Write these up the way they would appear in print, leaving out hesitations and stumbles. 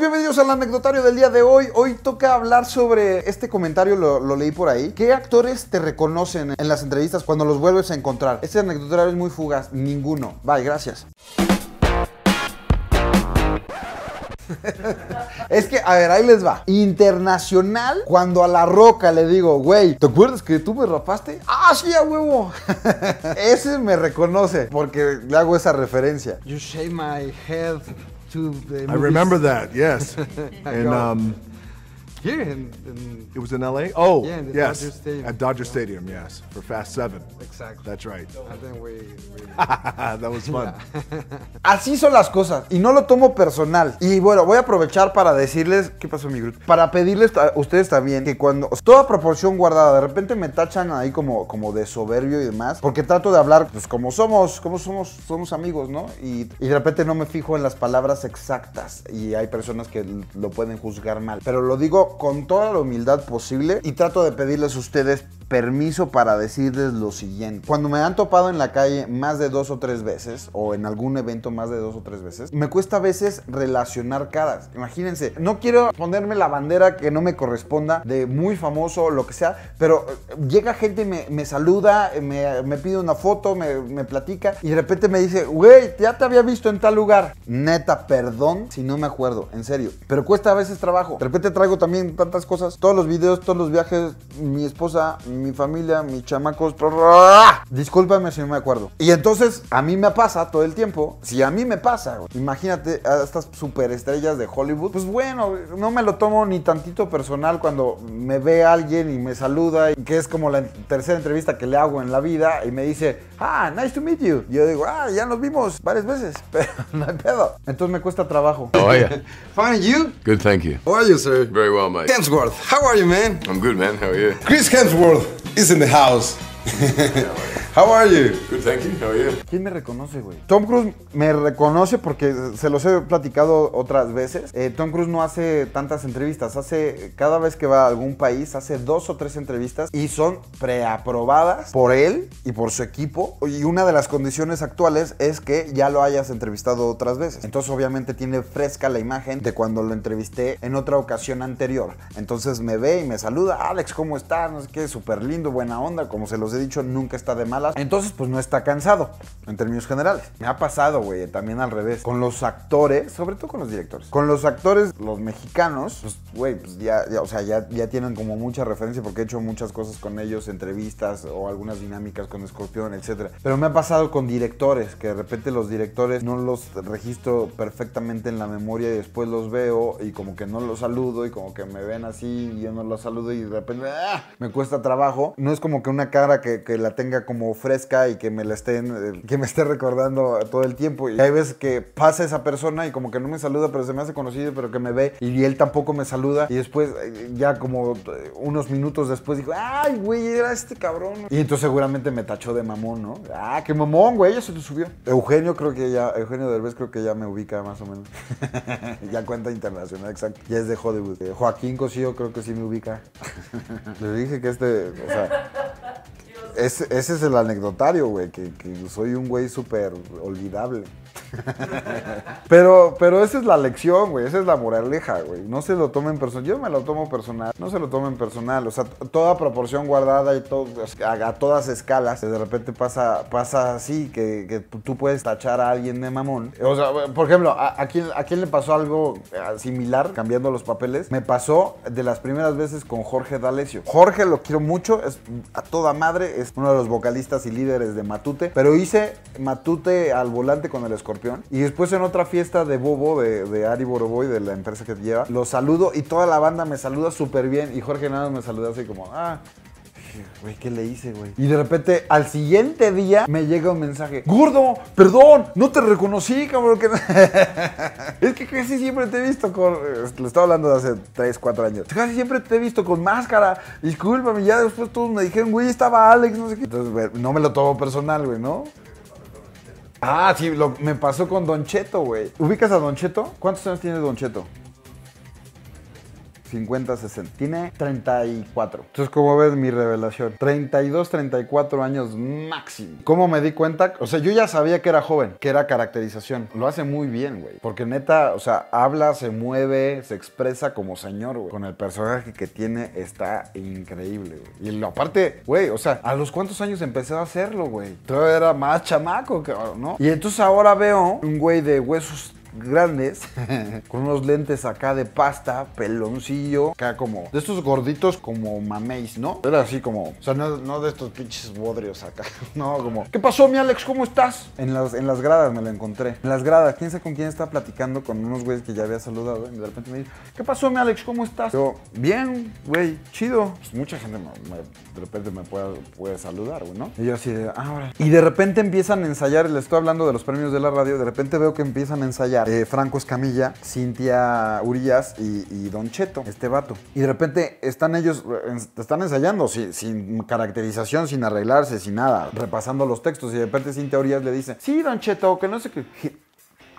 bienvenidos al anecdotario del día de hoy. Hoy toca hablar sobre este comentario, lo leí por ahí. ¿Qué actores te reconocen en las entrevistas cuando los vuelves a encontrar? Este anecdotario es muy fugaz, ninguno. Bye, gracias. Es que, a ver, ahí les va. Internacional, cuando a La Roca le digo, güey, ¿te acuerdas que tú me rapaste? ¡Ah, sí, a huevo! Ese me reconoce porque le hago esa referencia. You shave my head to the movies. I remember that, yes. And here in it was in LA? Oh, yeah, in yes. Dodger Stadium. At Dodger Stadium, yes, for Fast 7. Exactly. That's right. And then we... That was fun. Así son las cosas y no lo tomo personal. Y bueno, voy a aprovechar para decirles, ¿qué pasó, mi grupo? Para pedirles a ustedes también que cuando toda proporción guardada, de repente me tachan ahí como de soberbio y demás, porque trato de hablar pues como somos amigos, ¿no? Y de repente no me fijo en las palabras exactas y hay personas que lo pueden juzgar mal, pero lo digo con toda la humildad posible y trato de pedirles a ustedes permiso para decirles lo siguiente. Cuando me han topado en la calle más de 2 o 3 veces, o en algún evento más de 2 o 3 veces, me cuesta a veces relacionar caras. Imagínense, no quiero ponerme la bandera que no me corresponda de muy famoso o lo que sea, pero llega gente y me saluda, me pide una foto, me platica y de repente me dice, güey, ya te había visto en tal lugar. Neta, perdón si no me acuerdo, en serio, pero cuesta a veces trabajo. De repente traigo también tantas cosas, todos los videos, todos los viajes, mi esposa, mi familia, mis chamacos, discúlpame si no me acuerdo. Y entonces a mí me pasa todo el tiempo. Si a mí me pasa, güey, imagínate a estas superestrellas de Hollywood, pues bueno, no me lo tomo ni tantito personal cuando me ve alguien y me saluda, que es como la tercera entrevista que le hago en la vida y me dice, ah, nice to meet you. Yo digo, ah, ya nos vimos varias veces, pero no hay pedo. Entonces me cuesta trabajo. How are you? Fine, you? Good, thank you. How are you, sir? Very well, mate. Hemsworth, how are you, man? I'm good, man. How are you? Chris Hemsworth is in the house. How are you? Good, thank you. How are you? ¿Quién me reconoce, güey? Tom Cruise me reconoce porque se los he platicado otras veces. Tom Cruise no hace tantas entrevistas. Hace, cada vez que va a algún país, hace 2 o 3 entrevistas y son preaprobadas por él y por su equipo. Y una de las condiciones actuales es que ya lo hayas entrevistado otras veces. Entonces, obviamente, tiene fresca la imagen de cuando lo entrevisté en otra ocasión anterior. Entonces, me ve y me saluda. Alex, ¿cómo estás? No sé qué, súper lindo, buena onda. Como se los he dicho, nunca está de mal. Entonces, pues no está cansado, en términos generales. Me ha pasado, güey, también al revés. Con los actores, sobre todo con los directores. Con los actores, los mexicanos, pues, güey, pues ya, o sea, ya tienen como mucha referencia porque he hecho muchas cosas con ellos, entrevistas o algunas dinámicas con Escorpión, etc. Pero me ha pasado con directores, que de repente los directores no los registro perfectamente en la memoria y después los veo y como que no los saludo y como que me ven así y yo no los saludo y de repente ¡ah! Me cuesta trabajo. No es como que una cara que la tenga como fresca y que me esté recordando todo el tiempo. Y hay veces que pasa esa persona y como que no me saluda, pero se me hace conocido, pero que me ve y él tampoco me saluda. Y después, ya como unos minutos después, digo, ay, güey, era este cabrón. Y entonces seguramente me tachó de mamón, ¿no? Ah, qué mamón, güey, ya se te subió. Eugenio Derbez creo que ya me ubica más o menos. Ya cuenta internacional, exacto. Ya es de Hollywood. Joaquín Cosío creo que sí me ubica. Le dije que o sea... Ese es el anecdotario, güey, que soy un güey súper olvidable. Pero esa es la lección, güey, esa es la moraleja, güey. No se lo tomen personal, yo me lo tomo personal. No se lo tomen personal, o sea, toda proporción guardada y todo, o sea, a todas escalas. De repente pasa así, que tú puedes tachar a alguien de mamón. O sea, por ejemplo, ¿a quién le pasó algo similar, cambiando los papeles? Me pasó de las primeras veces con Jorge D'Alessio. Jorge lo quiero mucho, es a toda madre, es uno de los vocalistas y líderes de Matute. Pero hice Matute al volante con el Escorpión. Y después en otra fiesta de Bobo, de Ari Boroboy, de la empresa que lleva, lo saludo y toda la banda me saluda súper bien. Y Jorge nada más me saluda así como, ah, güey, ¿qué le hice, güey? Y de repente, al siguiente día, me llega un mensaje. Gordo, perdón, no te reconocí, cabrón. Que... Es que casi siempre te he visto con... Lo estaba hablando de hace 3 o 4 años. Casi siempre te he visto con máscara. Discúlpame, ya después todos me dijeron, güey, estaba Alex, no sé qué. Entonces, güey, no me lo tomo personal, güey, ¿no? Ah, sí, me pasó con Don Cheto, güey. ¿Ubicas a Don Cheto? ¿Cuántos años tiene Don Cheto? 50, 60. Tiene 34. Entonces, como ves, mi revelación. 32, 34 años máximo. ¿Cómo me di cuenta? O sea, yo ya sabía que era joven, que era caracterización. Lo hace muy bien, güey. Porque neta, o sea, habla, se mueve, se expresa como señor, güey. Con el personaje que tiene está increíble, güey. Y aparte, güey, o sea, ¿a los cuántos años empecé a hacerlo, güey? Todavía era más chamaco, cabrón, ¿no? Y entonces ahora veo un güey de huesos grandes, con unos lentes acá de pasta, peloncillo, acá como de estos gorditos como mameis, ¿no? Era así como, o sea, no de estos pinches bodrios acá, no, como, ¿qué pasó, mi Alex? ¿Cómo estás? En las gradas me lo encontré, en las gradas, quién sabe con quién estaba platicando, con unos güeyes que ya había saludado, y de repente me dice, ¿qué pasó, mi Alex? ¿Cómo estás? Yo, bien, güey, chido. Pues mucha gente de repente me puede saludar, güey, ¿no? Y yo así de, ahora. Y de repente empiezan a ensayar, les estoy hablando de los premios de la radio, de repente veo que empiezan a ensayar Franco Escamilla, Cintia Urías y Don Cheto, este vato. Y de repente están ellos, están ensayando sin caracterización, sin arreglarse, sin nada, repasando los textos. Y de repente Cintia Urías le dice, sí, Don Cheto, que no sé qué.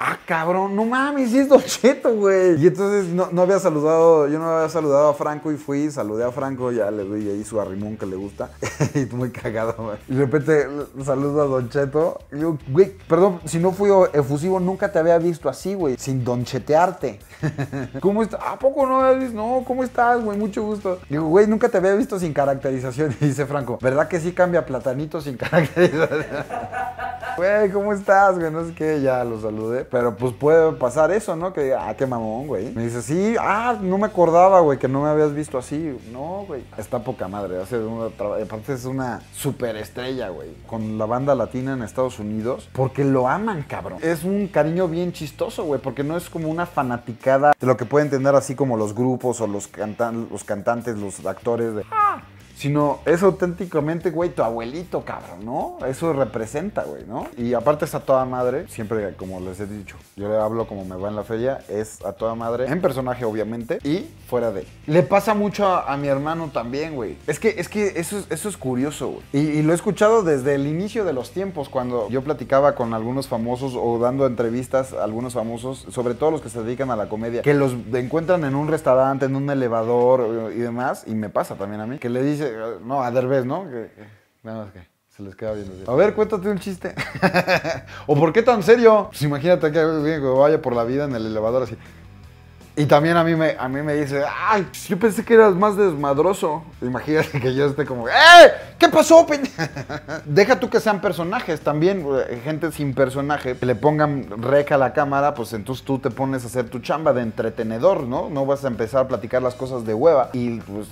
Ah, cabrón, no mames, sí es Don Cheto, güey. Y entonces no había saludado, yo no había saludado a Franco y fui, saludé a Franco, ya le doy ahí su arrimón que le gusta. Y muy cagado, güey. Y de repente saludo a Don Cheto. Y digo, güey, perdón, si no fui efusivo, nunca te había visto así, güey, sin donchetearte. ¿Cómo estás? ¿A poco no habías visto? No, ¿cómo estás, güey? Mucho gusto. Y digo, güey, nunca te había visto sin caracterización. Y dice Franco, ¿verdad que sí cambia platanito sin caracterización? Güey, ¿cómo estás, güey? No sé qué, ya lo saludé. Pero pues puede pasar eso, ¿no? Que diga, ah, qué mamón, güey. Me dice, sí, ah, no me acordaba, güey, que no me habías visto así. No, güey. Está poca madre. Aparte es una superestrella, güey. Con la banda latina en Estados Unidos. Porque lo aman, cabrón. Es un cariño bien chistoso, güey. Porque no es como una fanaticada de lo que pueden tener así como los grupos o los cantantes, los actores de... ¡Ah! Sino es auténticamente, güey, tu abuelito, cabrón, ¿no? Eso representa, güey, ¿no? Y aparte es a toda madre, siempre, como les he dicho, yo le hablo como me va en la feria, es a toda madre, en personaje, obviamente, y fuera de él. Le pasa mucho a mi hermano también, güey. Es que eso es curioso, güey. Y lo he escuchado desde el inicio de los tiempos, cuando yo platicaba con algunos famosos o dando entrevistas a algunos famosos, sobre todo los que se dedican a la comedia, que los encuentran en un restaurante, en un elevador y demás, y me pasa también a mí, que le dice, no, a Derbez, ¿no? Nada más que se les queda viendo. A ver, cuéntate un chiste. ¿O por qué tan serio? Pues imagínate que vaya por la vida en el elevador así. Y también a mí me dice, ay, yo pensé que eras más desmadroso. Imagínate que yo esté como, ¿qué pasó, pendejo? Deja tú que sean personajes también, gente sin personaje, que le pongan rec a la cámara, pues entonces tú te pones a hacer tu chamba de entretenedor, ¿no? No vas a empezar a platicar las cosas de hueva. Y pues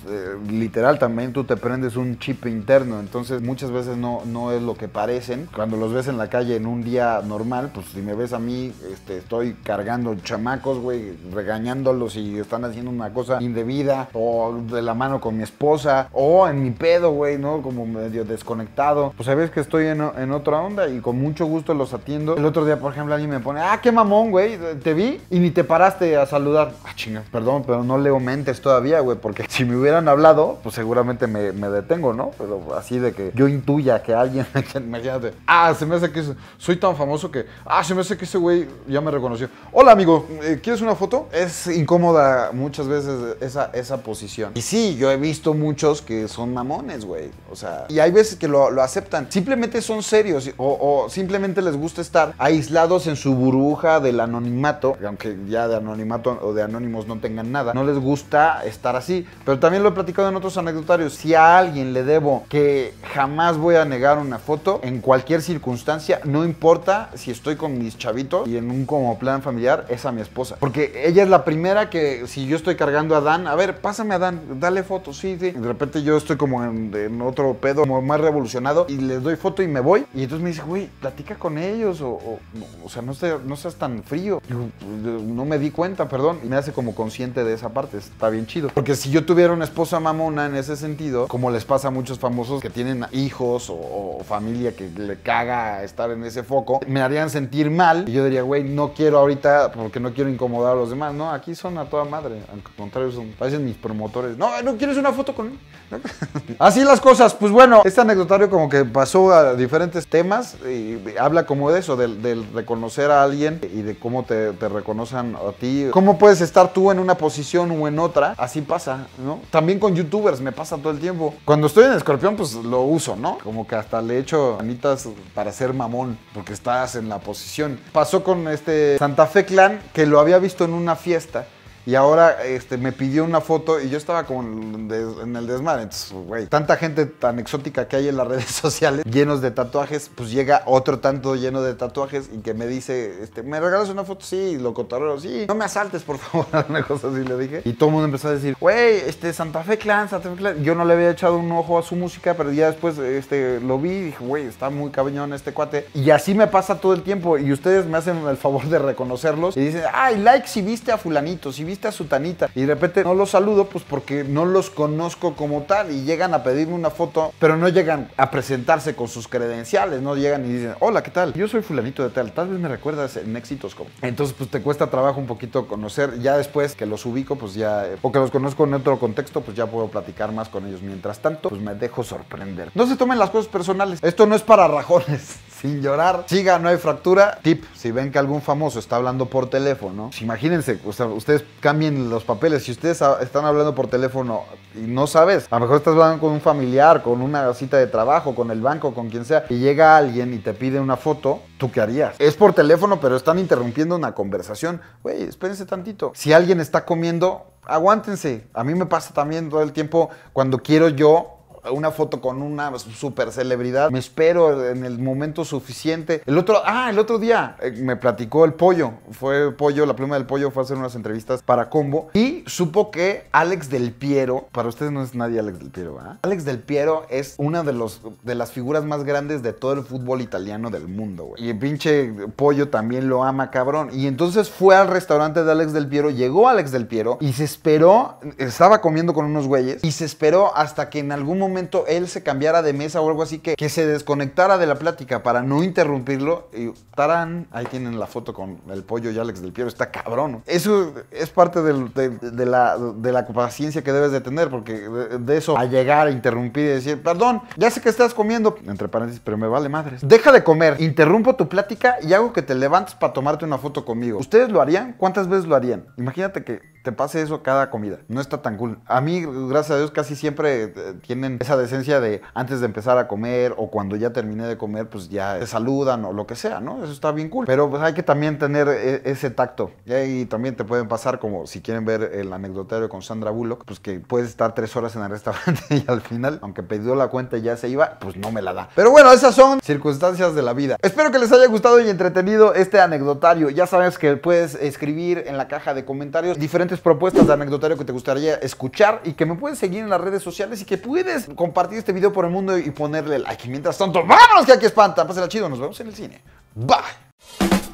literal también tú te prendes un chip interno, entonces muchas veces no es lo que parecen. Cuando los ves en la calle en un día normal, pues si me ves a mí, estoy cargando chamacos, güey, regañando. Si están haciendo una cosa indebida o de la mano con mi esposa o en mi pedo, güey, ¿no? Como medio desconectado. Pues sabes que estoy en otra onda y con mucho gusto los atiendo. El otro día, por ejemplo, alguien me pone, ah, qué mamón, güey, te vi y ni te paraste a saludar. Ah, chinga, perdón, pero no leo mentes todavía, güey, porque si me hubieran hablado, pues seguramente me detengo, ¿no? Pero así de que yo intuya que alguien me llame, ah, se me hace que soy tan famoso que, ah, se me hace que ese güey ya me reconoció. Hola, amigo, ¿quieres una foto? Es incómoda muchas veces esa posición. Y sí, yo he visto muchos que son mamones, güey. O sea, y hay veces que lo aceptan. Simplemente son serios o simplemente les gusta estar aislados en su burbuja del anonimato. Aunque ya de anonimato o de anónimos no tengan nada. No les gusta estar así. Pero también lo he platicado en otros anecdotarios. Si a alguien le debo que jamás voy a negar una foto en cualquier circunstancia, no importa si estoy con mis chavitos y en un como plan familiar, es a mi esposa. Porque ella es la primera que si yo estoy cargando a Dan, a ver, pásame a Dan, dale foto, sí. De repente yo estoy como en otro pedo, como más revolucionado, y les doy foto y me voy. Y entonces me dice, güey, platica con ellos, o sea, no seas tan frío. No me di cuenta, perdón. Y me hace como consciente de esa parte, está bien chido. Porque si yo tuviera una esposa mamona en ese sentido, como les pasa a muchos famosos que tienen hijos o familia que le caga estar en ese foco, me harían sentir mal. Y yo diría, güey, no quiero ahorita porque no quiero incomodar a los demás, ¿no? aquí son a toda madre. Al contrario, son, parecen mis promotores. No, ¿no quieres una foto con él? ¿No? Así las cosas. Pues bueno, este anecdotario como que pasó a diferentes temas y habla como de eso, del reconocer a alguien y de cómo te reconocen a ti. Cómo puedes estar tú en una posición o en otra. Así pasa, ¿no? También con youtubers me pasa todo el tiempo. Cuando estoy en Escorpión, pues lo uso, ¿no? Como que hasta le echo manitas para ser mamón, porque estás en la posición. Pasó con este Santa Fe Clan, que lo había visto en una fiesta y ahora me pidió una foto y yo estaba como en el desmadre. Entonces, güey, tanta gente tan exótica que hay en las redes sociales, llenos de tatuajes, pues llega otro tanto lleno de tatuajes y que me dice, ¿me regalas una foto? Sí, locotorero, sí, no me asaltes, por favor, una cosa así le dije. Y todo el mundo empezó a decir, güey, Santa Fe Clan, Santa Fe Clan. Yo no le había echado un ojo a su música, pero ya después lo vi y dije, güey, está muy cabañón este cuate. Y así me pasa todo el tiempo y ustedes me hacen el favor de reconocerlos y dicen, ay, like si viste a fulanito, si viste a su tanita, y de repente no los saludo pues porque no los conozco como tal y llegan a pedirme una foto, pero no llegan a presentarse con sus credenciales, no llegan y dicen, hola, ¿qué tal? Yo soy fulanito de tal vez me recuerdas en éxitos como. Entonces pues te cuesta trabajo un poquito conocer, ya después que los ubico pues ya, o que los conozco en otro contexto, pues ya puedo platicar más con ellos. Mientras tanto pues me dejo sorprender. No se tomen las cosas personales, esto no es para rajones. Sin llorar, siga, no hay fractura. Tip, si ven que algún famoso está hablando por teléfono, pues imagínense, o sea, ustedes cambien los papeles. Si ustedes están hablando por teléfono y no sabes, a lo mejor estás hablando con un familiar, con una cita de trabajo, con el banco, con quien sea, y llega alguien y te pide una foto, ¿tú qué harías? Es por teléfono, pero están interrumpiendo una conversación. Güey, espérense tantito. Si alguien está comiendo, aguántense. A mí me pasa también todo el tiempo cuando quiero yo una foto con una super celebridad, me espero en el momento suficiente. El otro día me platicó el pollo, la pluma del pollo fue a hacer unas entrevistas para Combo y supo que Alex del Piero, para ustedes no es nadie Alex del Piero, ¿verdad? Alex del Piero es una de las figuras más grandes de todo el fútbol italiano del mundo, güey. Y el pinche pollo también lo ama, cabrón. Y entonces fue al restaurante de Alex del Piero, llegó Alex del Piero y se esperó, estaba comiendo con unos güeyes y se esperó hasta que en algún momento él se cambiara de mesa o algo así, que se desconectara de la plática para no interrumpirlo y ¡tarán! Ahí tienen la foto con el pollo y Alex del Piero. Está cabrón. Eso es parte de la paciencia que debes de tener, porque de eso a llegar a interrumpir y decir, perdón, ya sé que estás comiendo, entre paréntesis, pero me vale madres. Deja de comer, interrumpo tu plática y hago que te levantes para tomarte una foto conmigo. ¿Ustedes lo harían? ¿Cuántas veces lo harían? Imagínate que te pase eso cada comida. No está tan cool. A mí, gracias a Dios, casi siempre tienen esa decencia de antes de empezar a comer o cuando ya terminé de comer, pues ya te saludan o lo que sea, ¿no? Eso está bien cool. Pero pues hay que también tener ese tacto. Y ahí también te pueden pasar, como si quieren ver el anecdotario con Sandra Bullock, pues que puedes estar 3 horas en el restaurante y al final, aunque pidió la cuenta y ya se iba, pues no me la da. Pero bueno, esas son circunstancias de la vida. Espero que les haya gustado y entretenido este anecdotario. Ya sabes que puedes escribir en la caja de comentarios diferentes propuestas de anecdotario que te gustaría escuchar y que me puedes seguir en las redes sociales y que puedes compartir este video por el mundo y ponerle like. Mientras tanto, vámonos que aquí espantan. Pásela chido, nos vemos en el cine. Bye.